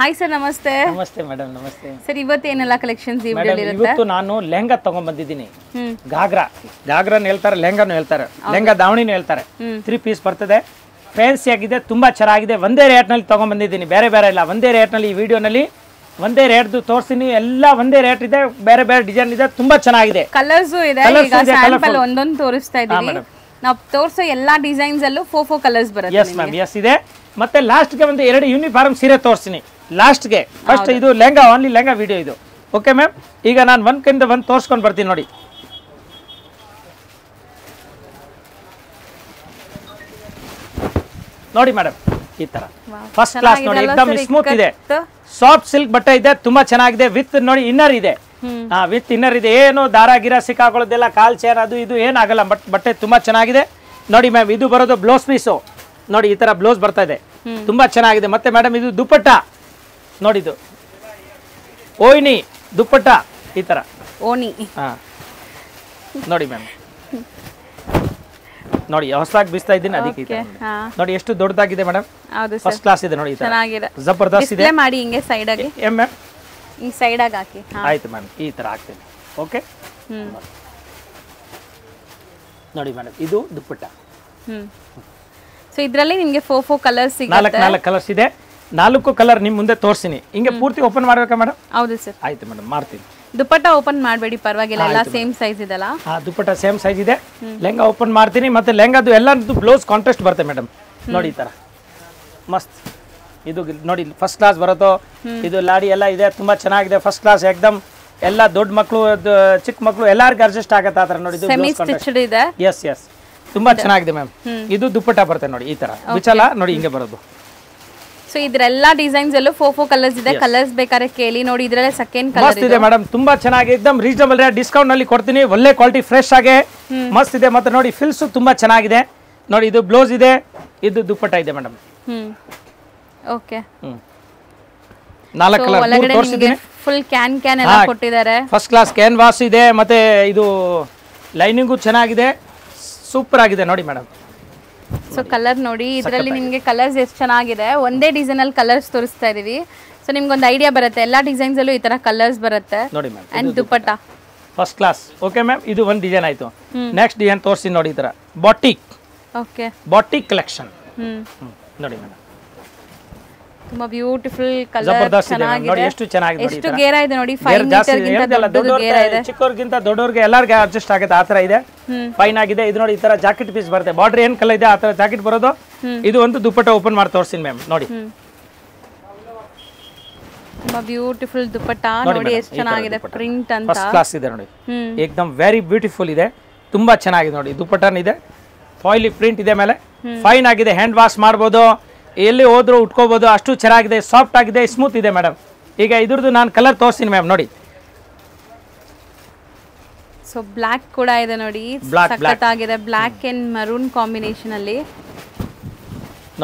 Hi sir, namaste. Namaste madam, namaste. Sir, ivattu enella collections madam, ivattu nanu lehenga tagond bandidini. Gagra nu heltare, lehenga nu heltare, lehenga davani nu heltare. 3 piece bartade. Fancy agide, tumba charagide, onde rate nalli tagond bandidini. Bere bere illa, onde rate nalli ee video nalli ಒಂದೇ rate ದು ತೋರಿಸಿನಿ ಎಲ್ಲ ಒಂದೇ rate ಇದೆ ಬೇರೆ ಬೇರೆ design ಇದೆ ತುಂಬಾ ಚೆನ್ನಾಗಿದೆ ಕಲರ್ಸ್ ಇದೆ ಈಗ ಸ್ಯಾಂಪಲ್ ಒಂದೊಂದು ತೋರಿಸ್ತಾ ಇದೀವಿ ನಾವು ತೋರಿಸೋ ಎಲ್ಲ ಡಿಸೈನ್ಸ್ ಅಲ್ಲೂ 4 ಕಲರ್ಸ್ ಬರುತ್ತೆ ಎಸ್ ಮ್ಯಾಮ್ ಎಸ್ ಇದೆ ಮತ್ತೆ ಲಾಸ್ಟ್ ಗೆ ಒಂದು ಎರಡು ಯೂನಿಫಾರ್ಮ್ ಸೀರೆ ತೋರಿಸ್ತೀನಿ ಲಾಸ್ಟ್ ಗೆ ಫಸ್ಟ್ ಇದು ಲೆಂಗಾ ಓನ್ಲಿ ಲೆಂಗಾ ವಿಡಿಯೋ ಇದು ಓಕೆ ಮ್ಯಾಮ್ ಈಗ ನಾನು ಒಂದು ಕಿಂದ ಒಂದು ತೋರಿಸ್ಕೊಂಡು ಬರ್ತೀನಿ ನೋಡಿ ನೋಡಿ ಮೇಡಂ ಈ ತರ ಫಸ್ಟ್ ಕ್ಲಾಸ್ ನೋಡಿ एकदम ಸ್ಮೂತ್ ಇದೆ ಸಾಫ್ಟ್ ಸಿಲ್ಕ್ ಬಟ್ಟೆ ಇದೆ ತುಂಬಾ ಚೆನ್ನಾಗಿದೆ ವಿತ್ ನೋಡಿ ಇನ್ನರ್ ಇದೆ ಆ ವಿತ್ ಇನ್ನರ್ ಇದೆ ಏನು ದಾರ ಗಿರಾ ಸಿಕ್ಕಾಕೊಳ್ಳೋದೆಲ್ಲ ಕಾಲ್ ಚೇರ್ ಅದು ಇದು ಏನಾಗಲ್ಲ ಬಟ್ಟೆ ತುಂಬಾ ಚೆನ್ನಾಗಿದೆ ನೋಡಿ ಮ್ಯಾಮ್ ಇದು ಬರೋದು ಬ್ಲೌಸ್ ಪೀಸ್ ನೋಡಿ ಈ ತರ ಬ್ಲೌಸ್ ಬರ್ತಾ ಇದೆ ತುಂಬಾ ಚೆನ್ನಾಗಿದೆ ಮತ್ತೆ ಮೇಡಂ ಇದು ದುಪಟ್ಟಾ ನೋಡಿ ಇದು ಓನಿ ದುಪಟ್ಟಾ ಈ ತರ ಓನಿ ಹಾ ನೋಡಿ ಮ್ಯಾಮ್ ನೋಡಿ ಹೊಸದಾಗಿ ಬಿಸ್ತಾ ಇದ್ದೀನಿ ಅದಕ್ಕೆ ಇದೆ ನೋಡಿ ಎಷ್ಟು ದೊಡ್ಡದಾಗಿದೆ ಮೇಡಂ ಹೌದು ಫಸ್ಟ್ ಕ್ಲಾಸ್ ಇದೆ ನೋಡಿ ಚೆನ್ನಾಗಿದೆ ಜಬರ್ದಸ್ತ್ ಇದೆ ಮಾಡಿ ಹಿಂಗೇ ಸೈಡ್ ಆಗಿ ಎಮ್ ಎಮ್ ಈ ಸೈಡ್ ಆಗಿ ಹಾಕಿ ಆಯ್ತು ಮೇಡಂ ಈ ತರ ಹಾಕ್ತೀನಿ ಓಕೆ ನೋಡಿ ಮೇಡಂ ಇದು ದುಪಟ್ಟಾ ಸೋ ಇದರಲ್ಲಿ ನಿಮಗೆ 4 ಕಲರ್ಸ್ ಸಿಗುತ್ತೆ ನಾಲ್ಕು ಕಲರ್ಸ್ ಇದೆ ನಾಲ್ಕು ಕಲರ್ ನಿಮ್ಮ ಮುಂದೆ ತೋರಿಸ್ತೀನಿ ಹಿಂಗೇ ಪೂರ್ತಿ ಓಪನ್ ಮಾಡಬೇಕಾ ಮೇಡಂ ಹೌದು ಸರ್ ಆಯ್ತು ಮೇಡಂ ಮಾಡ್ತೀನಿ ದುಪಟ್ಟಾ ಓಪನ್ ಮಾಡಬೇಡಿ ಪರವಾಗಿಲ್ಲ ಎಲ್ಲ ಸೇಮ್ ಸೈಜ್ ಇದೆಲ್ಲ ಆ ದುಪಟ್ಟಾ ಸೇಮ್ ಸೈಜ್ ಇದೆ ಲೆಂಗಾ ಓಪನ್ ಮಾಡ್ತೀನಿ ಮತ್ತೆ ಲೆಂಗಾದು ಎಲ್ಲಾದು ಬ್ಲೌಸ್ ಕಾಂಟ್ರಾಸ್ಟ್ ಬರುತ್ತೆ ಮೇಡಂ ನೋಡಿ ಈ ತರ ಮಸ್ತ್ ಇದು ನೋಡಿ ಫಸ್ಟ್ ಕ್ಲಾಸ್ ಬರೋದು ಇದು ಲಾಡಿ ಎಲ್ಲ ಇದೆ ತುಂಬಾ ಚೆನ್ನಾಗಿದೆ ಫಸ್ಟ್ ಕ್ಲಾಸ್ एकदम ಎಲ್ಲ ದೊಡ್ಡ ಮಕ್ಕಳು ಚಿಕ್ಕ ಮಕ್ಕಳು ಎಲ್ಲರಿಗೂ ಅಡ್ಜಸ್ಟ್ ಆಗುತ್ತೆ ಆ ತರ ನೋಡಿ ಇದು ಸೆಮಿ ಸ್ಟಿಚ್ಡ್ ಇದೆ ಎಸ್ ಎಸ್ ತುಂಬಾ ಚೆನ್ನಾಗಿದೆ ಮ್ಯಾಮ್ ಇದು ದುಪಟ್ಟಾ ಬರುತ್ತೆ ನೋಡಿ ಈ ತರ ವಿಚಾಲ ನೋಡಿ ಹಿಂಗೇ ಬರೋದು So, ಇದರೆಲ್ಲಾ ಡಿಸೈನ್ಸ್ ಎಲ್ಲೂ 4 ಕಲರ್ಸ್ ಇದೆ ಕಲರ್ಸ್ ಬೇಕಾದ್ರೆ ಕೇಳಿ ನೋಡಿ ಇದರಲ್ಲಿ ಸೆಕೆಂಡ್ ಕಲರ್ ಇದೆ ಮಸ್ತ್ ಇದೆ ಮೇಡಂ ತುಂಬಾ ಚೆನ್ನಾಗಿದೆ एकदम ರೀಸನಬಲ್ ರೇಟ್ ಡಿಸ್ಕೌಂಟ್ ನಲ್ಲಿ ಕೊಡ್ತೀನಿ ಒಳ್ಳೆ ಕ್ವಾಲಿಟಿ ಫ್ರೆಶ್ ಆಗಿ ಮಸ್ತ್ ಇದೆ ಮತ್ತೆ ನೋಡಿ ಫಿಲ್ಸ್ ತುಂಬಾ ಚೆನ್ನಾಗಿದೆ ನೋಡಿ ಇದು ಬ್ಲೌಸ್ ಇದೆ ಇದು ದುಪಟ್ಟಾ ಇದೆ ಮೇಡಂ ಓಕೆ ನಾಲ್ಕು ಕಲರ್ ತೋರಿಸಿದ್ದೀನಿ ಫುಲ್ ಕ್ಯಾನ್ ಎಲ್ಲ ಕೊಟ್ಟಿದ್ದಾರೆ ಫಸ್ಟ್ ಕ್ಲಾಸ್ ಕ್ಯಾನ್ವಾಸ್ ಇದೆ ಮತ್ತೆ ಇದು ಲೈನಿಂಗ್ ಚೆನ್ನಾಗಿದೆ ಸೂಪರ್ ಆಗಿದೆ ನೋಡಿ ಮೇಡಂ ಸೊ ಕಲರ್ ನೋಡಿ ಇದರಲ್ಲಿ ನಿಮಗೆ ಕಲರ್ಸ್ ಎಷ್ಟು ಚೆನ್ನಾಗಿದೆ ಒಂದೇ ಡಿಸೈನ್ ಅಲ್ಲಿ ಕಲರ್ಸ್ ತೋರಿಸ್ತಾ ಇದೀವಿ ಸೊ ನಿಮಗೆ ಒಂದು ಐಡಿಯಾ ಬರುತ್ತೆ ಎಲ್ಲಾ ಡಿಸೈನ್ಸ್ ಅಲ್ಲೂ ಈ ತರ ಕಲರ್ಸ್ ಬರುತ್ತೆ ನೋಡಿ ma'am and dupatta first class okay ma'am ಇದು ಒಂದು ಡಿಸೈನ್ ಆಯ್ತು ನೆಕ್ಸ್ಟ್ ಡಿಸೈನ್ ತೋರಿಸ್ತೀನಿ ನೋಡಿ ಈ ತರ ಬಾಟಿಕ್ ಓಕೆ ಬಾಟಿಕ್ ಕಲೆಕ್ಷನ್ ನೋಡಿ ಮ್ಯಾಮ್ ತುಂಬಾ ಬ್ಯೂಟಿಫುಲ್ ಕಲರ್ ಚೆನ್ನಾಗಿದೆ ನೋಡಿ ಎಷ್ಟು ಚೆನ್ನಾಗಿದೆ ನೋಡಿ ಎಷ್ಟು ಗೇರ ಇದೆ ನೋಡಿ 5 ಮೀಟರ್ ಗಿಂತ ದೊಡ್ಡ ಗೇರ ಇದೆ ಚಿಕ್ಕವರಿಗಿಂತ ದೊಡ್ಡವರಿಗೆ ಎಲ್ಲರಿಗೂ ಅಡ್ಜಸ್ಟ್ ಆಗುತ್ತೆ ಆ ತರ ಇದೆ ಫೈನ್ ಆಗಿದೆ ಇದು ನೋಡಿ ಈ ತರ ಜಾಕೆಟ್ ಪೀಸ್ ಬರುತ್ತೆ ಬಾರ್ಡರ್ ಏನು ಕಲರ್ ಇದೆ ಆ ತರ ಜಾಕೆಟ್ ಬರೋದು ಇದು ಒಂದು ದುಪಟ್ಟಾ ಓಪನ್ ಮಾಡಿ ತೋರಿಸ್ತೀನಿ ಮ್ಯಾಮ್ ನೋಡಿ ತುಂಬಾ ಬ್ಯೂಟಿಫುಲ್ ದುಪಟ್ಟಾ ನೋಡಿ ಎಷ್ಟು ಚೆನ್ನಾಗಿದೆ ಪ್ರಿಂಟ್ ಅಂತ ಫಸ್ಟ್ ಕ್ಲಾಸ್ ಇದೆ ನೋಡಿ एकदम ವೆರಿ ಬ್ಯೂಟಿಫುಲ್ ಇದೆ ತುಂಬಾ ಚೆನ್ನಾಗಿದೆ ನೋಡಿ ದುಪಟ್ಟಾನ ಇದೆ ಫಾಯಿಲಿ ಪ್ರಿಂಟ್ ಇದೆ ಮೇಲೆ ಫೈನ್ ಆಗಿದೆ ಹ್ಯಾಂಡ್ ವಾಶ್ ಮಾಡಬಹುದು ಎಲ್ಲಿ ಹೋದ್ರು ಉಟ್ಕೋಬಹುದು ಅಷ್ಟು ಚೆನ್ನಾಗಿದೆ ಸಾಫ್ಟ್ ಆಗಿದೆ ಸ್ಮೂತ್ ಇದೆ ಮೇಡಮ್ ಈಗ ಇದ್ರದ್ದು ನಾನು ಕಲರ್ ತೋರಿಸ್ತೀನಿ ಮ್ಯಾಮ್ ನೋಡಿ ಸೊ ಬ್ಲಾಕ್ ಕೂಡ ಇದೆ ನೋಡಿ ಸಕ್ಕತ್ತಾಗಿದೆ ಬ್ಲಾಕ್ ಅಂಡ್ ಮರೂನ್ ಕಾಂಬಿನೇಷನ್ ಅಲ್ಲಿ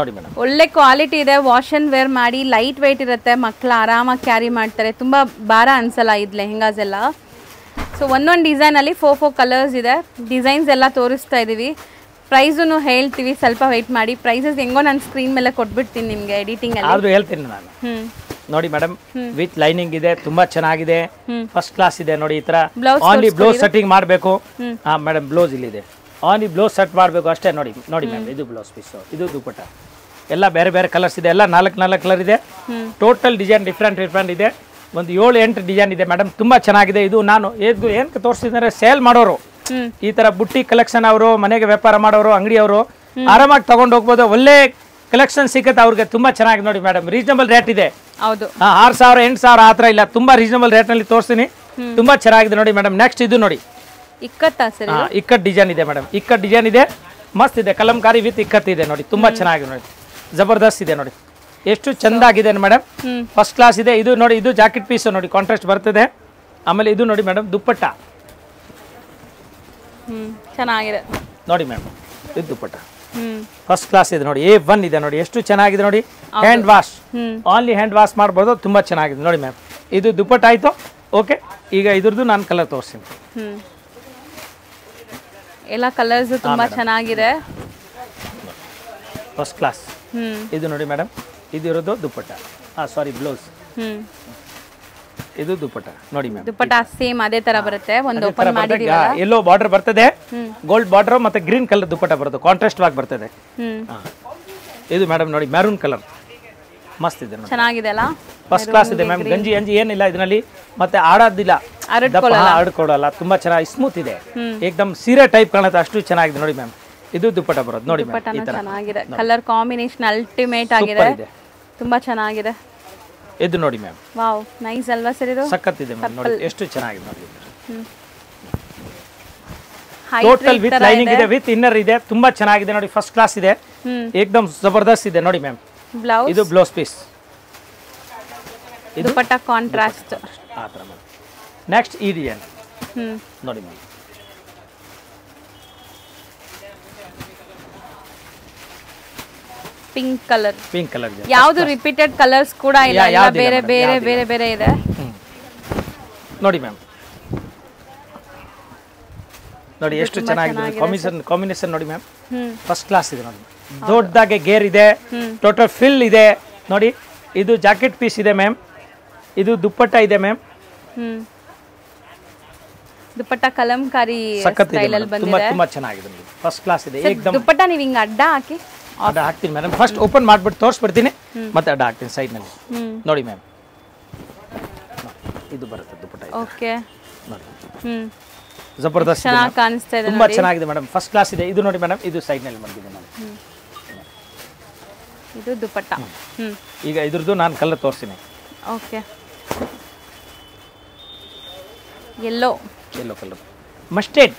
ನೋಡಿ ಮೇಡಮ್ ಒಳ್ಳೆ ಕ್ವಾಲಿಟಿ ಇದೆ ವಾಶ್ ಅಂಡ್ ವೇರ್ ಮಾಡಿ ಲೈಟ್ weight ಇರುತ್ತೆ ಮಕ್ಕಳು ಆರಾಮಾಗಿ ಕ್ಯಾರಿ ಮಾಡ್ತಾರೆ ತುಂಬಾ ಭಾರ ಅನ್ಸಲ್ಲ ಇದ್ ಲೆಹೆಂಗಾಸ್ ಎಲ್ಲ ಸೊ ಒಂದೊಂದು ಡಿಸೈನ್ ಅಲ್ಲಿ 4 ಕಲರ್ಸ್ ಇದೆ ಡಿಸೈನ್ಸ್ ಎಲ್ಲ ತೋರಿಸ್ತಾ ಇದೀವಿ ಪ್ರೈಸನ್ನು ಹೇಳ್ತೀವಿ ಸ್ವಲ್ಪ ವೇಟ್ ಮಾಡಿ ಪ್ರೈಸಸ್ ಹೆಂಗೋ ನಾನು ಸ್ಕ್ರೀನ್ ಮೇಲೆ ಕೊಟ್ಬಿಡ್ತೀನಿ ನಿಮಗೆ ಎಡಿಟಿಂಗ್ ಅಲ್ಲಿ ಆದ್ರೂ ಹೇಳ್ತೀನಿ ನಾನು ನೋಡಿ ಮೇಡಂ ವಿತ್ ಲೈನಿಂಗ್ ಇದೆ ತುಂಬಾ ಚೆನ್ನಾಗಿದೆ ಫಸ್ಟ್ ಕ್ಲಾಸ್ ಇದೆ ನೋಡಿ ಈ ತರ ಆನ್ಲಿ ಬ್ಲೌಸ್ ಸೆಟ್ಟಿಂಗ್ ಮಾಡಬೇಕು ಆ ಮೇಡಂ ಬ್ಲೌಸ್ ಇಲ್ಲಿ ಇದೆ ಆನ್ಲಿ ಬ್ಲೌಸ್ ಸೆಟ್ ಮಾಡಬೇಕು ಅಷ್ಟೇ ನೋಡಿ ನೋಡಿ ಮೇಡಂ ಇದು ಬ್ಲೌಸ್ ಪೀಸ್ ಇದು ದುಪಟ್ಟಾ ಎಲ್ಲ ಬೇರೆ ಬೇರೆ ಕಲರ್ಸ್ ಇದೆ ಎಲ್ಲ 4 ಕಲರ್ ಇದೆ ಟೋಟಲ್ ಡಿಸೈನ್ ಡಿಫರೆಂಟ್ ಇದೆ ಒಂದು 7-8 ಡಿಸೈನ್ ಇದೆ ಮೇಡಂ ತುಂಬಾ ಚೆನ್ನಾಗಿದೆ ಇದು ನಾನು ಏನಕ್ಕೆ ತೋರಿಸ್ತಿದ್ರೆ ಸೇಲ್ ಮಾಡೋರು ಈ ತರ ಬುಟ್ಟಿ ಕಲೆಕ್ಷನ್ ಅವರು ಮನೆಗೆ ವ್ಯಾಪಾರ ಮಾಡೋರು ಅಂಗಡಿ ಅವರು ಆರಾಮಾಗಿ ತಗೊಂಡು ಹೋಗ್ಬೋದು ಒಳ್ಳೆ ಕಲೆಕ್ಷನ್ ಸಿಗುತ್ತೆ ಅವ್ರಿಗೆ ತುಂಬಾ ಚೆನ್ನಾಗಿ ನೋಡಿ ಮೇಡಮ್ ರೀಸನಬಲ್ ರೇಟ್ ಇದೆ ಹೌದು 6000 8000 ಆ ತರ ಇಲ್ಲ ತುಂಬಾ ರೀಸನಬಲ್ ರೇಟ್ ನಲ್ಲಿ ತೋರಿಸ್ತೀನಿ ತುಂಬಾ ಚೆನ್ನಾಗಿದೆ ನೋಡಿ ಮೇಡಮ್ ನೆಕ್ಸ್ಟ್ ಇದು ನೋಡಿ ಇಕ್ಕತ್ತಾ ಸರ್ ಇಕ್ಕಟ್ ಡಿಸೈನ್ ಇದೆ ಮೇಡಮ್ ಇಕ್ಕಟ್ ಡಿಸೈನ್ ಇದೆ ಮಸ್ತ್ ಇದೆ ಕಲಂಕಾರಿ ವಿತ್ ಇಕ್ಕತ್ ಇದೆ ನೋಡಿ ತುಂಬಾ ಚೆನ್ನಾಗಿದೆ ನೋಡಿ ಜಬರ್ದಸ್ತ್ ಇದೆ ನೋಡಿ ಎಷ್ಟು ಚಂದಾಗಿದೆ ಮೇಡಮ್ ಫಸ್ಟ್ ಕ್ಲಾಸ್ ಇದೆ ಇದು ನೋಡಿ ಇದು ಜಾಕೆಟ್ ಪೀಸ್ ನೋಡಿ ಕಾಂಟ್ರಾಸ್ಟ್ ಬರ್ತದೆ ಆಮೇಲೆ ಇದು ನೋಡಿ ಮೇಡಮ್ ದುಪಟ್ಟಾ ಚೆನ್ನಾಗಿದೆ ನೋಡಿ ಮೇಡಮ್ ಇದು ದುಪಟ್ಟಾ ಫಸ್ಟ್ ಕ್ಲಾಸ್ ಇದೆ ನೋಡಿ A1 ಇದೆ ನೋಡಿ ಎಷ್ಟು ಚೆನ್ನಾಗಿದೆ ನೋಡಿ hand wash only hand wash ಮಾಡಬಹುದು ತುಂಬಾ ಚೆನ್ನಾಗಿದೆ ನೋಡಿ ಮ್ಯಾಮ್ ಇದು ದುಪಟ್ಟಾ ಆಯ್ತು ಓಕೆ ಈಗ ಇದರದ್ದು ನಾನು ಕಲರ್ ತೋರಿಸ್ತೀನಿ ಎಲ್ಲ ಕಲರ್ಸ್ ತುಂಬಾ ಚೆನ್ನಾಗಿದೆ ಫಸ್ಟ್ ಕ್ಲಾಸ್ ಇದು ನೋಡಿ ಮೇಡಮ್ ಇದು ಇರೋದು dupatta sorry, blouse. This is dupatta. Nodi ma'am. Dupatta same adhe tara barutte. Ondo open maadidivala. Yellow border bartade. Gold border matte green color dupatta barutade. Contrast work bartade. This is madam nodi maroon color. Mast ide nodi. Chenagide alla. First class ide ma'am. Ganji ganji yenilla idinalli matte aadadilla. Aradkolla. Aradkolla. Tumba chenagi smooth ide. Ekdam sire type kanutte ashtu chenagide nodi ma'am. This is dupatta barutade. Nodi ma'am. Dupatta chenagide. Color combination ultimate agide. Tumba chenagide. This is ma'am. Wow, nice alva sir. Total with lining ide, with inner ide, tumba chenagide nodi, first class ide. Ekdam zabardast ide nodi ma'am. Blouse. Idu blouse piece. Dupatta contrast. Next EDN. Nodi ma'am. Pink color. Pink color. Yavdu repeated colors kuda illa illa bere ide. Nodi ma'am. Nodi eshtu chenagide combination nodi ma'am. First class ide nodi. Doddage gear ide, total fill ide nodi. Idu jacket piece ide ma'am. Idu dupatta ide ma'am. Dupatta kalamkari style alli bandide. Tumba chenagide nodi. First class ide ekdam. Dupatta nivu inga adda haki ಅದು ಹಾಕ್ತೀನಿ madam, first open ಮಾಡ್ಬಿಟ್ಟು ತೋರಿಸ್ಬಿಡ್ತೀನಿ, ಮತ್ತೆ ಅದು ಹಾಕ್ತೀನಿ ಸೈಡ್ನಲ್ಲಿ. ನೋಡಿ ma'am, ಇದು ಬರುತ್ತೆ ದುಪಟ್ಟಾ. ಓಕೆ ನೋಡಿ, ಜಬರ್ದಸ್ತ್ ಚೆನ್ನಾಗಿ ಕಾಣಿಸ್ತಾ ಇದೆ, ತುಂಬಾ ಚೆನ್ನಾಗಿದೆ ಮೇಡಮ್, ಫಸ್ಟ್ ಕ್ಲಾಸ್ ಇದೆ. ಇದು ನೋಡಿ ಮೇಡಮ್, ಇದು ಸೈಡ್ನಲ್ಲಿ ಬಂದಿದೆ ನಾನು. ಇದು ದುಪಟ್ಟಾ. ಈಗ ಇದರದ್ದು ನಾನು ಕಲರ್ ತೋರಿಸ್ತೀನಿ. Okay, yellow yellow colour, mustard,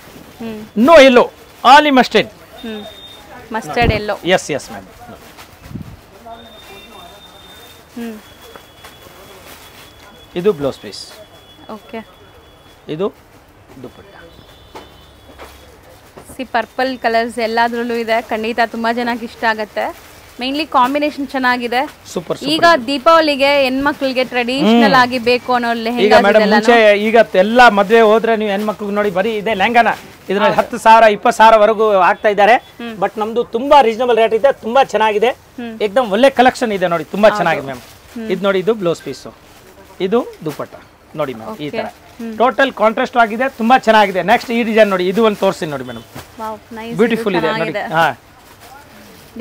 no yellow, ಆಲಿ mustard. Mustard yellow. Yes, yes, ma'am. Idu blouse piece. Okay. Idu dupatta. See, purple colors elladrullu ide. Kandita tumba janaki ishta agutte. Mainly combination chenagide. Super super. Iga deepavallige en makkalige traditional agi beku anno lehenga. Iga madam munche iga ella madve hodre neevu en makkalige nodi bari ide lengana. ಇದರಲ್ಲಿ 10,000 20,000 ವರೆಗೂ ಆಗ್ತಾ ಇದ್ದಾರೆ. But ನಮ್ದು ತುಂಬಾ reasonable rate ಇದೆ, ತುಂಬಾ ಚೆನ್ನಾಗಿದೆ, ಏಕದಮ್ ಒಳ್ಳೆ ಕಲೆಕ್ಷನ್ ಇದೆ ನೋಡಿ, ತುಂಬಾ ಚೆನ್ನಾಗಿದೆ ಮ್ಯಾಮ್. ಇದು ನೋಡಿ, ಇದು ಬ್ಲೌಸ್ ಪೀಸು, ಇದು ದುಪಟ್ಟಾ ನೋಡಿ ಮ್ಯಾಮ್. ಈ ತರ ಟೋಟಲ್ ಕಾಂಟ್ರಾಸ್ಟ್ ಆಗಿದೆ, ತುಂಬಾ ಚೆನ್ನಾಗಿದೆ. ನೆಕ್ಸ್ಟ್ ಈ ಡಿಸೈನ್ ನೋಡಿ, ಇದು ಒಂದು ತೋರಿಸಿ ನೋಡಿ ಮೇಡಮ್. ವಾವ್, ನೈಸ್, ಬ್ಯೂಟಿಫುಲ್ ಇದೆ ನೋಡಿ. ಹಾ,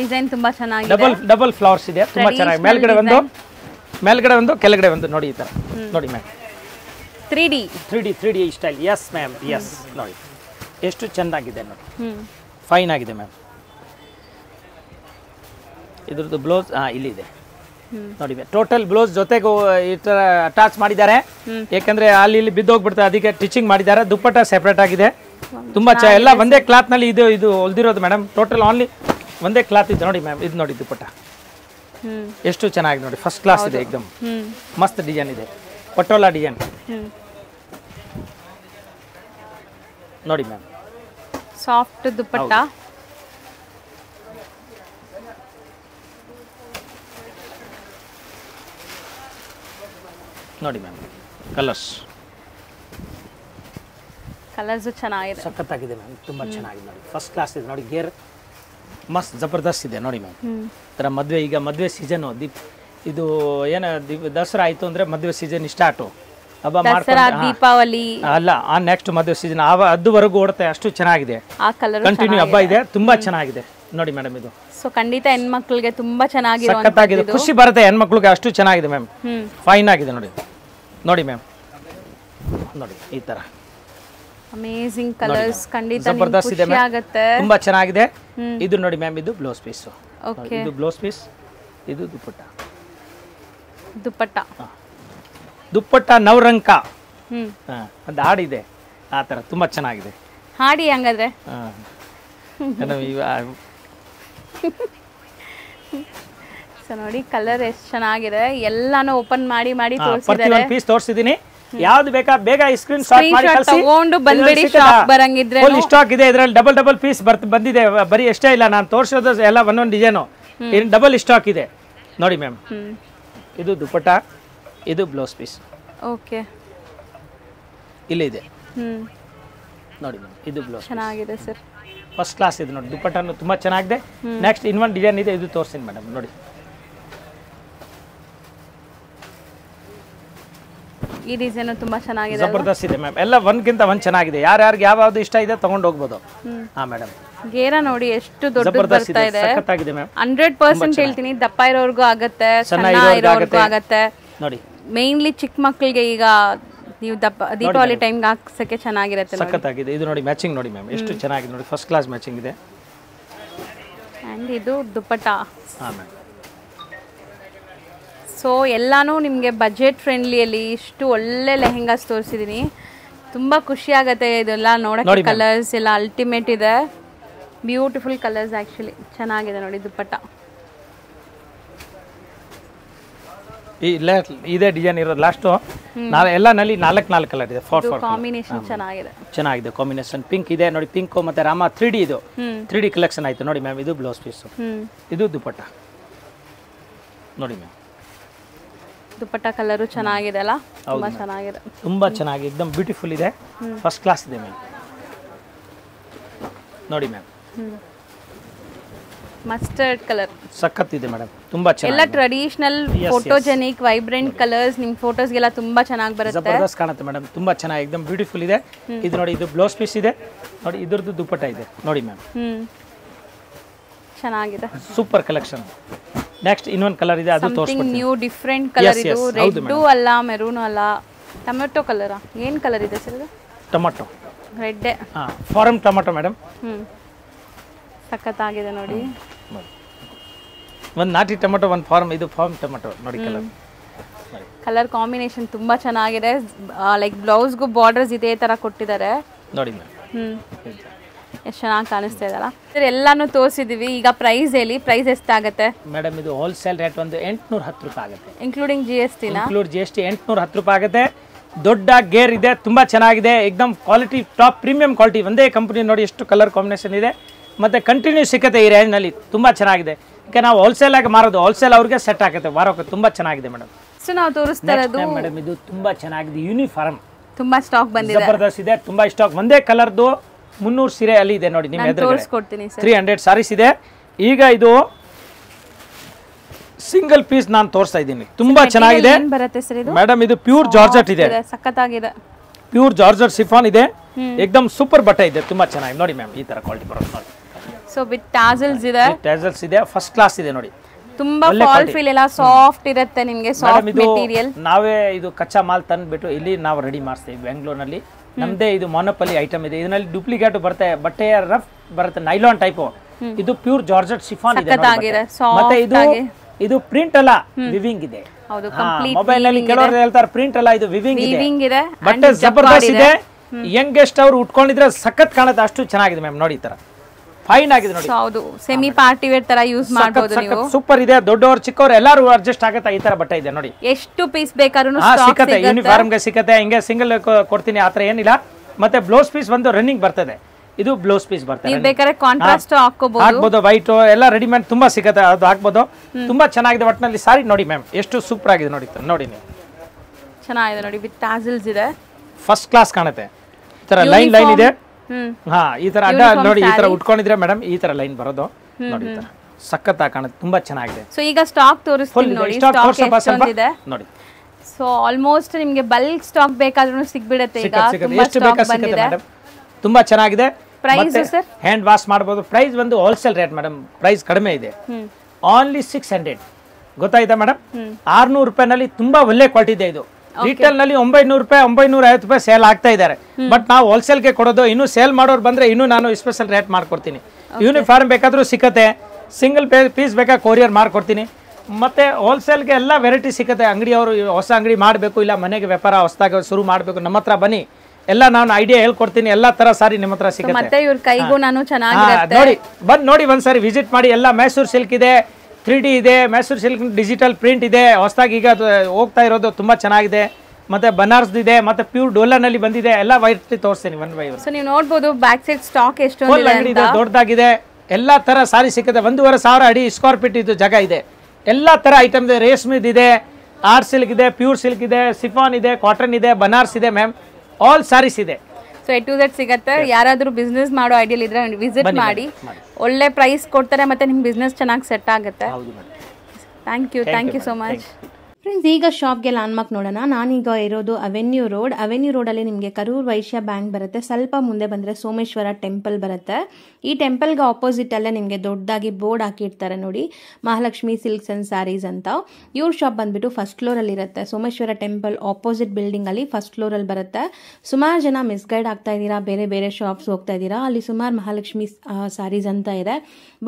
ಡಿಸೈನ್ ತುಂಬಾ ಚೆನ್ನಾಗಿದೆ. ಡಬಲ್ ಫ್ಲವರ್ಸ್ ಇದೆ, ತುಂಬಾ ಚೆನ್ನಾಗಿದೆ. ಮೇಲ್ಗಡೆ ಒಂದು ಕೆಳಗಡೆ ಒಂದು ನೋಡಿ, ಈ ತರ ನೋಡಿ ma'am. 3D style. Yes ma'am, yes. ನೋಡಿ ಎಷ್ಟು ಚೆನ್ನಾಗಿದೆ ನೋಡಿ, ಫೈನ್ ಆಗಿದೆ ಮ್ಯಾಮ್. ಇದ್ರದ್ದು ಬ್ಲೌಸ್ ಇಲ್ಲಿದೆ ನೋಡಿ. ಟೋಟಲ್ ಬ್ಲೌಸ್ ಜೊತೆಗೂ ಈ ಥರ ಅಟ್ಯಾಚ್ ಮಾಡಿದ್ದಾರೆ, ಯಾಕಂದ್ರೆ ಅಲ್ಲಿ ಇಲ್ಲಿ ಬಿದ್ದೋಗ್ಬಿಡ್ತಾರೆ, ಅದಕ್ಕೆ ಟಿಚಿಂಗ್ ಮಾಡಿದ್ದಾರೆ. ದುಪ್ಪಟ್ಟ ಸೆಪ್ರೇಟ್ ಆಗಿದೆ, ತುಂಬಾ ಎಲ್ಲ ಒಂದೇ ಕ್ಲಾತ್ ನಲ್ಲಿ ಇದು ಇದು ಹೊಲ್ದಿರೋದು ಮೇಡಮ್. ಟೋಟಲ್ ಆನ್ಲಿ ಒಂದೇ ಕ್ಲಾತ್ ಇದೆ ನೋಡಿ ಮ್ಯಾಮ್. ಇದು ನೋಡಿ ದುಪ್ಪಟ್ಟ, ಎಷ್ಟು ಚೆನ್ನಾಗಿ ನೋಡಿ, ಫಸ್ಟ್ ಕ್ಲಾಸ್ ಇದೆ ಏಕದಮ್, ಮಸ್ತ್ ಡಿಸೈನ್ ಇದೆ, ಪಟೋಲಾ ಡಿಸೈನ್ ನೋಡಿ ಮ್ಯಾಮ್. ಸಾಫ್ಟ್ ದುಪಟ್ಟಾ, ನೋಡಿ ಮ್ಯಾಮ್. ಕಲರ್ಸ್ ಚೆನ್ನಾಗಿದೆ, ಸಕ್ಕತ್ತಾಗಿದೆ ಮ್ಯಾಮ್, ತುಂಬಾ ಚೆನ್ನಾಗಿದೆ ನೋಡಿ, ಫಸ್ಟ್ ಕ್ಲಾಸ್ ಇದೆ ನೋಡಿ. ಗೇರ್ ಮಸ್ತ್ ಜಬರ್ದಸ್ತ್ ಇದೆ ನೋಡಿ ಮ್ಯಾಮ್. ತರ ಮದುವೆ, ಈಗ ಮದುವೆ ಸೀಸನ್, ಇದು ಏನು ದಸರಾ ಆಯಿತು ಅಂದರೆ ಮದುವೆ ಸೀಸನ್ ಸ್ಟಾರ್ಟು, ಹಬ್ಬ ಮಾಡ್ಕೊಂಡು ದೀಪಾವಳಿ ಅಲ್ಲ, ಆ ನೆಕ್ಸ್ಟ್ ಮದುವೆ ಸೀಸನ್ ಅದುವರೆಗೂ ಓಡುತ್ತೆ, ಅಷ್ಟು ಚೆನ್ನಾಗಿದೆ. ಕಂಟಿನ್ಯೂ ಹಬ್ಬ ಇದೆ, ತುಂಬಾ ಚೆನ್ನಾಗಿದೆ ನೋಡಿ ಮೇಡಮ್. ಇದು ಸೊ ಖಂಡಿತ ಹೆಣ್ಮಕ್ಳಿಗೆ ತುಂಬಾ ಚೆನ್ನಾಗಿದೆ, ಖುಷಿ ಬರುತ್ತೆ ಹೆಣ್ಮಕ್ಳಿಗೆ, ಅಷ್ಟು ಚೆನ್ನಾಗಿದೆ ಮ್ಯಾಮ್, ಫೈನ್ ಆಗಿದೆ ನೋಡಿ. ನೋಡಿ ಮ್ಯಾಮ್, ನೋಡಿ ಈ ತರ ಅಮೇಜಿಂಗ್ ಕಲರ್ಸ್, ಖಂಡಿತ ಖುಷಿ ಆಗುತ್ತೆ, ತುಂಬಾ ಚೆನ್ನಾಗಿದೆ. ಇದು ನೋಡಿ ಮ್ಯಾಮ್, ಇದು ಬ್ಲೌಸ್ ಪೀಸ್. ಓಕೆ, ಇದು ಬ್ಲೌಸ್ ಪೀಸ್, ಇದು ದುಪಟ್ಟಾ. ದುಪ್ಪಟ್ಟ ನವರಂಕ ಒಂದು ಹಾಡಿದೆ, ಆ ಥರ ತುಂಬಾ ಚೆನ್ನಾಗಿದೆ ಹಾಡಿ. ಹಂಗಾದ್ರೆ ನೋಡಿ, ಕಲರ್ ಎಷ್ಟು ಚೆನ್ನಾಗಿದೆ, ಎಲ್ಲಾನು ಓಪನ್ ಮಾಡಿ ಮಾಡಿ ತೋರಿಸಿದ್ದಾರೆ. ಒಂದು ಪೀಸ್ ತೋರಿಸಿದೀನಿ, ಯಾವ್ದು ಬೇಕಾ ಬೇಗ ಸ್ಕ್ರೀನ್ ಶಾಟ್ ಮಾಡಿ ಕಳಿಸಿ, ತಗೊಂಡು ಬಂದ್ಬಿಡಿ. ಸ್ಟಾಕ್ ಬರಂಗಿದ್ರೆ ಫುಲ್ ಸ್ಟಾಕ್ ಇದೆ, ಇದರಲ್ಲಿ ಡಬಲ್ ಪೀಸ್ ಬಂದಿದೆ, ಬರೀ ಎಷ್ಟೇ ಇಲ್ಲ, ನಾನು ತೋರಿಸೋದು ಎಲ್ಲ ಒಂದೊಂದು ಡಿಸೈನು ಇನ್ನು ಡಬಲ್ ಸ್ಟಾಕ್ ಇದೆ ನೋಡಿ ಮ್ಯಾಮ್. ಇದು ದುಪ್ಪಟ್ಟ, ಇದು ಬ್ಲೌಸ್ ಪೀಸ್. ಓಕೆ, ಇಲ್ಲಿ ಇದೆ ನೋಡಿ ಮ್ಯಾಮ್. ಇದು ಬ್ಲೌಸ್ ಚೆನ್ನಾಗಿದೆ ಸರ್, ಫಸ್ಟ್ ಕ್ಲಾಸ್ ಇದೆ ನೋಡಿ, ದುಪಟ್ಟಾನು ತುಂಬಾ ಚೆನ್ನಾಗಿದೆ. ನೆಕ್ಸ್ಟ್ ಇನ್ನೊಂದು ಡಿಸೈನ್ ಇದೆ, ಇದು ತೋರಿಸ್ತೀನಿ ಮೇಡಮ್ ನೋಡಿ. ಈ ಡಿಸೈನ್ ತುಂಬಾ ಚೆನ್ನಾಗಿದೆ ಜಬರ್ದಸ್ತ್ ಇದೆ ಮ್ಯಾಮ್ ಎಲ್ಲ ಒಂದಕ್ಕಿಂತ ಒಂದು ಚೆನ್ನಾಗಿದೆ ಯಾರು ಯಾರು ಯಾವ ಯಾವುದು ಇಷ್ಟ ಇದೆ ತಗೊಂಡು ಹೋಗಬಹುದು ಹಾ ಮೇಡಂ ಗೇರಾ ನೋಡಿ ಎಷ್ಟು ದೊಡ್ಡ ಬರ್ತಾ ಇದೆ ಸಖತ್ ಆಗಿದೆ ಮ್ಯಾಮ್ 100% ಹೇಳ್ತೀನಿ ದಪ್ಪ ಇರೋವರೆಗೂ ಆಗುತ್ತೆ ಸಣ್ಣ ಇರೋವರೆಗೂ ಆಗುತ್ತೆ ನೋಡಿ ಮೇನ್ಲಿ ಚಿಕ್ಕ ಮಕ್ಕಳಿಗೆ ಈಗ ನೀವು ದೀಪಾವಳಿ ಟೈಮ್ ಗೆ ಹಾಕಕ್ಕೆ ಚೆನ್ನಾಗಿರುತ್ತೆ ನೋಡಿ ಸಖತ್ ಆಗಿದೆ ಇದು ನೋಡಿ ಮ್ಯಾಚಿಂಗ್ ನೋಡಿ ಮ್ಯಾಮ್ ಎಷ್ಟು ಚೆನ್ನಾಗಿದೆ ನೋಡಿ ಫಸ್ಟ್ ಕ್ಲಾಸ್ ಮ್ಯಾಚಿಂಗ್ ಇದೆ and ಇದು ದುಪಟ್ಟಾ ಹಾ ಮ್ಯಾಮ್ So, ಎಲ್ಲಾನು ನಿಮಗೆ ಬಜೆಟ್ ಫ್ರೆಂಡ್ಲಿ ಅಲ್ಲಿ ಇಷ್ಟು ಒಳ್ಳೆ ಲೆಹೆಂಗಾಸ್ ತೋರಿಸಿದೀನಿ ತುಂಬಾ ಖುಷಿ ಆಗುತ್ತೆ ಇದೆಲ್ಲ ನೋಡಕ್ಕೆ ಕಲರ್ಸ್ ಎಲ್ಲ ಅಲ್ಟಿಮೇಟ್ ಇದೆ ಬ್ಯೂಟಿಫುಲ್ ಕಲರ್ಸ್ ಆಕ್ಚುಲಿ ಚೆನ್ನಾಗಿದೆ ನೋಡಿ ದುಪಟ್ಟಾ ಈ ಇದೆ ಡಿಸೈನ್ ಇರೋ ಲಾಸ್ಟ್ ನಾನು ಎಲ್ಲನಲ್ಲಿ 4 ಕಲರ್ ಇದೆ 4 ಕಾಂಬಿನೇಷನ್ ಚೆನ್ನಾಗಿದೆ ಕಾಂಬಿನೇಷನ್ ಪಿಂಕ್ ಇದೆ ನೋಡಿ ಪಿಂಕ್ ಮತ್ತೆ ರಾಮ 3D ಇದು 3D ಕಲೆಕ್ಷನ್ ಆಯ್ತು ನೋಡಿ ಮ್ಯಾಮ್ ಇದು ಬ್ಲೌಸ್ ಪೀಸ್ ಇದು ದುಪಟ್ಟಾ ನೋಡಿ ಮ್ಯಾಮ್ ದುಪಟ್ಟಾ ಕಲರ್ ಚೆನ್ನಾಗಿದೆ ಅಲ್ಲ ತುಂಬಾ ಚೆನ್ನಾಗಿದೆ एकदम ಬ್ಯೂಟಿಫುಲ್ ಇದೆ ಫಸ್ಟ್ ಕ್ಲಾಸ್ ಇದೆ ಮ್ಯಾಮ್ ನೋಡಿ ಮ್ಯಾಮ್ ಮಸ್ಟರ್ಡ್ ಕಲರ್ ಸಕ್ಕತ್ ಇದೆ ಮೇಡಂ ತುಂಬಾ ಚೆನ್ನಾಗಿದೆ ಎಲ್ಲ ಟ್ರೆಡಿಷನಲ್ ಫೋಟೋಜೆನಿಕ್ ವೈಬ್ರೆಂಟ್ ಕಲರ್ಸ್ ನಿಮ್ಮ ಫೋಟೋಸ್ ಗೆಲ್ಲ ತುಂಬಾ ಚೆನ್ನಾಗಿ ಬರುತ್ತೆ ಜಬರ್ದಸ್ತ್ ಕಾಣುತ್ತೆ ಮೇಡಂ ತುಂಬಾ ಚೆನ್ನಾಗಿದೆ एकदम ಬ್ಯೂಟಿಫುಲ್ ಇದೆ ಇದು ನೋಡಿ ಇದು ಬ್ಲೌಸ್ ಪೀಸ್ ಇದೆ ನೋಡಿ ಇದರದ್ದು ದುಪಟ್ಟಾ ಇದೆ ನೋಡಿ ಮ್ಯಾಮ್ ಚೆನ್ನಾಗಿದೆ ಸೂಪರ್ ಕಲೆಕ್ಷನ್ Next, ಇನ್ನೊಂದು ಕಲರ್ ಇದೆ ಅದು ತೋರಿಸ್ತೀನಿ something new different ಕಲರ್ ಇದು ರೆಡ್ ಅಲ್ಲ ಮೆರೂನ್ ಅಲ್ಲ ಟೊಮೆಟೊ ಕಲರ್ ಏನು ಕಲರ್ ಇದೆ ಸರ್ ಇದು ಟೊಮೆಟೊ ರೆಡ್ ಹಾ ಫಾರಂ ಟೊಮೆಟೊ ಮೇಡಂ ಸಕ್ಕತ್ತಾಗಿದೆ ನೋಡಿ ಒಂದು ನಾಟಿ ಟೊಮೆಟೊ ಒಂದು ಫಾರಂ ಇದು ಫಾರಂ ಟೊಮೆಟೊ ನೋಡಿ ಕಲರ್ ಕಲರ್ ಕಾಂಬಿನೇಷನ್ ತುಂಬಾ ಚೆನ್ನಾಗಿದೆ ಲೈಕ್ ಬ್ಲೌಸ್ ಗೂ ಬಾರ್ಡರ್ಸ್ ಇದೆ ತರ ಕೊಟ್ಟಿದ್ದಾರೆ ನೋಡಿ ಮೇಡಂ ಎಷ್ಟು ಚೆನ್ನಾಗಿ ಕಾಣಿಸ್ತಾ ಇದೆಲ್ಲ ಸರ್ ಎಲ್ಲಾನು ತೋರಿಸಿದೀವಿ ಈಗ ಪ್ರೈಸ್ ಹೇಳಿ ಪ್ರೈಸ್ ಎಷ್ಟಾಗುತ್ತೆ ಮೇಡಮ್ ಇದು ಹೋಲ್ಸೇಲ್ ರೇಟ್ ಒಂದು 810 ರೂಪಾಯಿ ಆಗುತ್ತೆ ಇನ್ಕ್ಲೂಡಿಂಗ್ GST ನಾ ಇನ್ಕ್ಲೂಡ್ GST 810 ರೂಪಾಯಿ ಆಗುತ್ತೆ ದೊಡ್ಡ ಗೇರ್ ಇದೆ ತುಂಬಾ ಚೆನ್ನಾಗಿದೆ एकदम ಕ್ವಾಲಿಟಿ ಟಾಪ್ ಪ್ರೀಮಿಯಂ ಕ್ವಾಲಿಟಿ ಒಂದೇ ಕಂಪನಿ ನೋಡಿ ಎಷ್ಟು ಕಲರ್ ಕಾಂಬಿನೇಷನ್ ಇದೆ ಮತ್ತೆ ಕಂಟಿನ್ಯೂ ಸಿಕ್ಕತ್ತೆ ಈ ರೇಂಜ್ ನಲ್ಲಿ ತುಂಬಾ ಚೆನ್ನಾಗಿದೆ ಈಗ ನಾವು ಹೋಲ್ಸೇಲ್ ಆಗಿ ಮಾರೋದು ಹೋಲ್ಸೇಲ್ ಅವರಿಗೆ ಸೆಟ್ ಆಗುತ್ತೆ ವಾರಕ್ಕೆ ತುಂಬಾ ಚೆನ್ನಾಗಿದೆ ಮೇಡಮ್ ಸೊ ನಾವು ತೋರಿಸ್ತಾ ಇರೋದು ಮೇಡಮ್ ಇದು ತುಂಬಾ ಚೆನ್ನಾಗಿದೆ ಯೂನಿಫಾರ್ಮ್ ತುಂಬಾ ಸ್ಟಾಕ್ ಬಂದಿದೆ ಜಬರ್ದಸ್ತ್ ಇದೆ ತುಂಬಾ ಸ್ಟಾಕ್ ಒಂದೇ ಕಲರ್ ದು 300 ಸೀರೆ ಅಲ್ಲಿ ಇದೆ ನೋಡಿ ನಿಮ್ಮ ಎದುರುಗಡೆ 300 ಸಾರೀಸ್ ಇದೆ ಈಗ ಇದು ಸಿಂಗಲ್ ಪೀಸ್ ನಾನು ತೋರಿಸ್ತಾ ಇದ್ದೀನಿ ತುಂಬಾ ಚೆನ್ನಾಗಿದೆ ಮೇಡಂ ಇದು ಪ್ಯೂರ್ ಜಾರ್ಜೆಟ್ ಇದೆ ಸಕ್ಕತ್ತಾಗಿದೆ ಪ್ಯೂರ್ ಜಾರ್ಜೆಟ್ ಶಿಫಾನ್ ಇದೆ एकदम ಸೂಪರ್ ಬಟ್ಟೆ ಇದೆ ತುಂಬಾ ಚೆನ್ನಾಗಿದೆ ನೋಡಿ ಮ್ಯಾಮ್ ಈ ತರ ಕ್ವಾಲಿಟಿ ಬರುತ್ತೆ ನೋಡಿ ಸೋ ವಿತ್ ಟ್ಯಾಸಲ್ಸ್ ಇದೆ ಫಸ್ಟ್ ಕ್ಲಾಸ್ ಇದೆ ನೋಡಿ ತುಂಬಾ ಫಾಲ್ ಫೀಲ್ ಎಲ್ಲ ಸಾಫ್ಟ್ ಇರುತ್ತೆ ನಿಮಗೆ ಸಾಫ್ಟ್ ಮೆಟೀರಿಯಲ್ ನಾವೇ ಇದು ಕಚ್ಚಾ ಮಾಲ್ ತಂದ್ಬಿಟ್ಟು ಇಲ್ಲಿ ನಾವು ರೆಡಿ ಮಾಡ್ತೀವಿ ಬೆಂಗಳೂರಿನಲ್ಲಿ ನಮ್ದೇ ಇದು ಮೊನೋಪಲಿ ಐಟಮ್ ಇದೆ ಇದರಲ್ಲಿ ಡುಪ್ಲಿಕೇಟ್ ಬರುತ್ತೆ ಬಟ್ಟೆ ರಫ್ ಬರುತ್ತೆ ನೈಲಾನ್ ಟೈಪ್ ಇದು ಪ್ಯೂರ್ ಜಾರ್ಜೆಟ್ ಶಿಫಾನ್ ಇದೆ ಮತ್ತೆ ಇದು ಇದು ಪ್ರಿಂಟ್ ಅಲ್ಲ ವಿವಿಂಗ್ ಇದೆ ಹೌದು ಕಂಪ್ಲೀಟ್ ಮೊಬೈಲ್ ಅಲ್ಲಿ ಕೆಲವರು ಹೇಳ್ತಾರೆ ಪ್ರಿಂಟ್ ಅಲ್ಲ ಇದು ವಿವಿಂಗ್ ಇದೆ ಬಟ್ಟೆ ಜಬರ್ದಸ್ತ್ ಇದೆ ಯಂಗೆಸ್ಟ್ ಅವರು ಉಟ್ಕೊಂಡಿದ್ರೆ ಸಖತ್ ಕಾಣುತ್ತೆ ಅಷ್ಟು ಚೆನ್ನಾಗಿದೆ ಮ್ಯಾಮ್ ನೋಡಿ ಈ ತರ ಫೈನ್ ಆಗಿದೆ ನೋಡಿ ಹೌದು ಸೆಮಿ ಪಾರ್ಟಿ ವೇರ್ ತರ ಯೂಸ್ ಮಾಡಬಹುದು ನೀವು ಸೂಪರ್ ಇದೆ ದೊಡ್ಡವರು ಚಿಕ್ಕವರು ಎಲ್ಲರೂ ಅಡ್ಜಸ್ಟ್ ಆಗುತ್ತೆ ಈ ತರ ಬಟ್ಟೆ ಇದೆ ನೋಡಿ ಎಷ್ಟು ಪೀಸ್ ಬೇಕಾದರೂ ಸ್ಟಾಕ್ ಸಿಗುತ್ತೆ ಯೂನಿಫಾರ್ಮ್ ಗೆ ಸಿಗುತ್ತೆ ಹಿಂಗೇ ಸಿಂಗಲ್ ಕೊಡ್ತೀನಿ ಆತರ ಏನಿಲ್ಲ ಮತ್ತೆ ಬ್ಲೌಸ್ ಪೀಸ್ ಒಂದು ರನ್ನಿಂಗ್ ಬರ್ತದೆ ಇದು ಬ್ಲೌಸ್ ಪೀಸ್ ಬರ್ತದೆ ನೀವು ಬೇಕಾದ್ರೆ ಕಾಂಟ್ರಾಸ್ಟ್ ಹಾಕಬಹುದು ವೈಟ್ ಎಲ್ಲ ರೆಡಿಮೇಡ್ ತುಂಬಾ ಸಿಗುತ್ತೆ ಅದು ಹಾಕಬಹುದು ತುಂಬಾ ಚೆನ್ನಾಗಿದೆ ಒಟ್ಟಿನಲ್ಲಿ ಸಾರಿ ನೋಡಿ ಮ್ಯಾಮ್ ಎಷ್ಟು ಸೂಪರ್ ಆಗಿದೆ ನೋಡಿ ನೋಡಿ ನೀವು ಚೆನ್ನಾಗಿದೆ ನೋಡಿ ವಿತ್ ಟ್ಯಾಸಲ್ಸ್ ಇದೆ ಫಸ್ಟ್ ಕ್ಲಾಸ್ ಕಾಣುತ್ತೆ ಈ ತರ ಲೈನ್ ಇದೆ ಹಾ ಈ ತರ ಅಡ್ಡ ನೋಡಿ ಈ ತರ ಉಟ್ಕೊಂಡಿದ್ರೆ ಮೇಡಮ್ ಈ ತರ ಲೈನ್ ಬರೋದು ನೋಡಿ ಈ ತರ ಸಕ್ಕತ್ತಾಗಿ ಕಾಣುತ್ತೆ ತುಂಬಾ ಚೆನ್ನಾಗಿದೆ ಸೋ ಈಗ ಸ್ಟಾಕ್ ತೋರಿಸ್ತೀನಿ ನೋಡಿ ಸ್ಟಾಕ್ ಇದೆ ನೋಡಿ ಸೋ ಆಲ್ಮೋಸ್ಟ್ ನಿಮಗೆ ಬಲ್ಕ್ ಸ್ಟಾಕ್ ಬೇಕಾದರೂ ಸಿಗಬಿಡುತ್ತೆ ಈಗ ತುಂಬಾ ಸ್ಟಾಕ್ ಬಂದಿದೆ ಮೇಡಮ್ ತುಂಬಾ ಚೆನ್ನಾಗಿದೆ ಪ್ರೈಸ್ ಸರ್ ಹ್ಯಾಂಡ್ ವಾಶ್ ಮಾಡಬಹುದು ಪ್ರೈಸ್ ಒಂದು ಹೋಲ್ಸೇಲ್ ರೇಟ್ ಮೇಡಮ್ ಪ್ರೈಸ್ ಕಡಿಮೆ ಇದೆ only 600 ಗೊತ್ತಾಯ್ತಾ ಮೇಡಮ್ 600 ರೂಪಾಯಿ ನಲ್ಲಿ ತುಂಬಾ ಒಳ್ಳೆ ಕ್ವಾಲಿಟಿ ಇದೆ ಇದು ರಿಟೇಲ್ ನಲ್ಲಿ 900 ರೂಪಾಯಿ 950 ರೂಪಾಯಿ ಸೇಲ್ ಆಗ್ತಾ ಇದ್ದಾರೆ ಬಟ್ ನಾವು ಹೋಲ್ಸೇಲ್ ಗೆ ಕೊಡೋದು ಇನ್ನು ಸೇಲ್ ಮಾಡೋರು ಬಂದ್ರೆ ಇನ್ನು ನಾನು ಸ್ಪೆಷಲ್ ರೇಟ್ ಮಾಡ್ಕೊಡ್ತೀನಿ ಯೂನಿಫಾರ್ಮ್ ಬೇಕಾದ್ರೂ ಸಿಕ್ಕತ್ತೆ ಸಿಂಗಲ್ ಪೀಸ್ ಬೇಕಾ ಕೊರಿಯರ್ ಮಾಡ್ಕೊಡ್ತೀನಿ ಮತ್ತೆ ಹೋಲ್ಸೇಲ್ ಗೆ ಎಲ್ಲ ವೆರೈಟಿ ಸಿಕ್ಕತ್ತೆ ಅಂಗಡಿಯವರು ಹೊಸ ಅಂಗಡಿ ಮಾಡಬೇಕು ಇಲ್ಲ ಮನೆಗೆ ವ್ಯಾಪಾರ ಹೊಸದಾಗಿ ಶುರು ಮಾಡಬೇಕು ನಮ್ಮ ಹತ್ರ ಬನ್ನಿ ಎಲ್ಲ ನಾನು ಐಡಿಯಾ ಹೇಳ್ಕೊಡ್ತೀನಿ ಎಲ್ಲ ತರ ಸಾರಿ ನಿಮ್ಮ ಹತ್ರ ಸಿಗುತ್ತೆ ಮತ್ತೆ ಇವ್ರ ಕೈಗೂ ನಾನು ಚೆನ್ನಾಗಿರುತ್ತೆ ನೋಡಿ ಬಂದು ನೋಡಿ ಒಂದ್ಸರಿ ವಿಸಿಟ್ ಮಾಡಿ ಎಲ್ಲ ಮೈಸೂರು ಸಿಲ್ಕ್ ಇದೆ 3D ಇದೆ ಮೈಸೂರು ಸಿಲ್ಕ್ ಡಿಜಿಟಲ್ ಪ್ರಿಂಟ್ ಇದೆ ಹೊಸದಾಗಿ ಈಗ ಹೋಗ್ತಾ ಇರೋದು ತುಂಬ ಚೆನ್ನಾಗಿದೆ ಮತ್ತೆ ಬನಾರ್ಸ್ ಇದೆ ಮತ್ತೆ ಪ್ಯೂರ್ ಡೋಲನಲ್ಲಿ ಬಂದಿದೆ ಎಲ್ಲ ವೈರೈಟಿ ತೋರಿಸ್ತೀನಿ ಒನ್ ಬೈ ಒನ್ ಸೊ ನೀವು ನೋಡಬಹುದು ಬ್ಯಾಕ್ ಸೈಡ್ ಸ್ಟಾಕ್ ಎಷ್ಟೊಂದಿದೆ ಅಂತ ದೊಡ್ಡದಾಗಿದೆ ಎಲ್ಲ ತರ ಸಾರಿ ಸಿಕ್ಕದೆ 1500 ಅಡಿ ಸ್ಕ್ವೇರ್ ಫೀಟ್ ಇದು ಜಾಗ ಇದೆ ಎಲ್ಲ ತರ ಐಟಮ್ ಇದೆ ರೇಷ್ಮೆದು ಇದೆ ಆರ್ ಸಿಲ್ಕ್ ಇದೆ ಪ್ಯೂರ್ ಸಿಲ್ಕ್ ಇದೆ ಸಿಫಾನ್ ಇದೆ ಕಾಟನ್ ಇದೆ ಬನಾರ್ಸ್ ಇದೆ ಮ್ಯಾಮ್ ಆಲ್ ಸಾರೀಸ್ ಇದೆ ಸೊ ಎ ಟು ಝೆಡ್ ಸಿಗುತ್ತೆ ಯಾರಾದರೂ ಬಿಸ್ನೆಸ್ ಮಾಡೋ ಐಡಿಯಲ್ ಇದ್ರೆ ವಿಸಿಟ್ ಮಾಡಿ ಒಳ್ಳೆ ಪ್ರೈಸ್ ಕೊಡ್ತಾರೆ ಮತ್ತೆ ನಿಮ್ಮ ಬಿಸ್ನೆಸ್ ಚೆನ್ನಾಗಿ ಸೆಟ್ ಆಗುತ್ತೆ thank you so much friends, ಈಗ ಶಾಪ್ಗೆ ಲ್ಯಾಂಡ್ಮಾರ್ಕ್ ನೋಡೋಣ. ನಾನೀಗ ಇರೋದು ಅವೆನ್ಯೂ ರೋಡ್. ಅವೆನ್ಯೂ ರೋಡಲ್ಲಿ ನಿಮಗೆ ಕರೂರ್ ವೈಶ್ಯ ಬ್ಯಾಂಕ್ ಬರುತ್ತೆ, ಸ್ವಲ್ಪ ಮುಂದೆ ಬಂದರೆ ಸೋಮೇಶ್ವರ ಟೆಂಪಲ್ ಬರುತ್ತೆ. ಈ ಟೆಂಪಲ್ಗೆ ಆಪೋಸಿಟಲ್ಲೇ ನಿಮಗೆ ದೊಡ್ಡದಾಗಿ ಬೋರ್ಡ್ ಹಾಕಿರ್ತಾರೆ ನೋಡಿ, ಮಹಾಲಕ್ಷ್ಮಿ ಸಿಲ್ಕ್ಸ್ ಆ್ಯಂಡ್ ಸ್ಯಾರೀಸ್ ಅಂತ. ಇವ್ರ ಶಾಪ್ ಬಂದುಬಿಟ್ಟು ಫಸ್ಟ್ ಫ್ಲೋರಲ್ಲಿರುತ್ತೆ, ಸೋಮೇಶ್ವರ ಟೆಂಪಲ್ ಆಪೋಸಿಟ್ ಬಿಲ್ಡಿಂಗಲ್ಲಿ ಫಸ್ಟ್ ಫ್ಲೋರಲ್ಲಿ ಬರುತ್ತೆ. ಸುಮಾರು ಜನ ಮಿಸ್ಗೈಡ್ ಆಗ್ತಾ ಇದ್ದೀರಾ, ಬೇರೆ ಬೇರೆ ಶಾಪ್ಸ್ ಹೋಗ್ತಾ ಇದ್ದೀರಾ, ಅಲ್ಲಿ ಸುಮಾರು ಮಹಾಲಕ್ಷ್ಮಿ ಸ್ಯಾರೀಸ್ ಅಂತ ಇದೆ.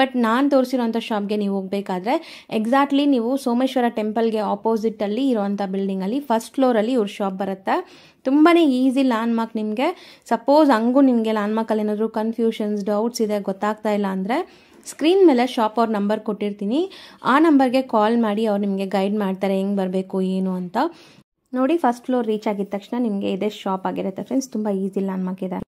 ಬಟ್ ನಾನು ತೋರಿಸಿರೋಂಥ ಶಾಪ್ಗೆ ನೀವು ಹೋಗಬೇಕಾದ್ರೆ ಎಕ್ಸಾಕ್ಟ್ಲಿ ನೀವು ಸೋಮೇಶ್ವರ ಟೆಂಪಲ್ಗೆ ಆಪೋಸಿಟ್ ಅಲ್ಲಿ ಇರುವಂಥ ಬಿಲ್ಡಿಂಗ್ ಅಲ್ಲಿ ಫಸ್ಟ್ ಫ್ಲೋರ್ ಅಲ್ಲಿ ಇವ್ರ ಶಾಪ್ ಬರುತ್ತೆ. ತುಂಬಾನೇ ಈಸಿ ಲ್ಯಾಂಡ್ ಮಾರ್ಕ್ ನಿಮಗೆ. ಸಪೋಸ್ ಹಂಗೂ ನಿಮಗೆ ಲ್ಯಾಂಡ್ ಮಾರ್ಕ್ ಅಲ್ಲಿ ಏನಾದರೂ ಕನ್ಫ್ಯೂಷನ್ಸ್, ಡೌಟ್ಸ್ ಇದೆ, ಗೊತ್ತಾಗ್ತಾ ಇಲ್ಲ ಅಂದ್ರೆ ಸ್ಕ್ರೀನ್ ಮೇಲೆ ಶಾಪ್ ಅವ್ರ ನಂಬರ್ ಕೊಟ್ಟಿರ್ತೀನಿ, ಆ ನಂಬರ್ಗೆ ಕಾಲ್ ಮಾಡಿ ಅವ್ರು ನಿಮಗೆ ಗೈಡ್ ಮಾಡ್ತಾರೆ ಹೆಂಗೆ ಬರಬೇಕು ಏನು ಅಂತ. ನೋಡಿ, ಫಸ್ಟ್ ಫ್ಲೋರ್ ರೀಚ್ ಆಗಿದ ತಕ್ಷಣ ನಿಮಗೆ ಇದೇ ಶಾಪ್ ಆಗಿರುತ್ತೆ ಫ್ರೆಂಡ್ಸ್. ತುಂಬಾ ಈಸಿ ಲ್ಯಾಂಡ್ ಮಾರ್ಕ್ ಇದೆ.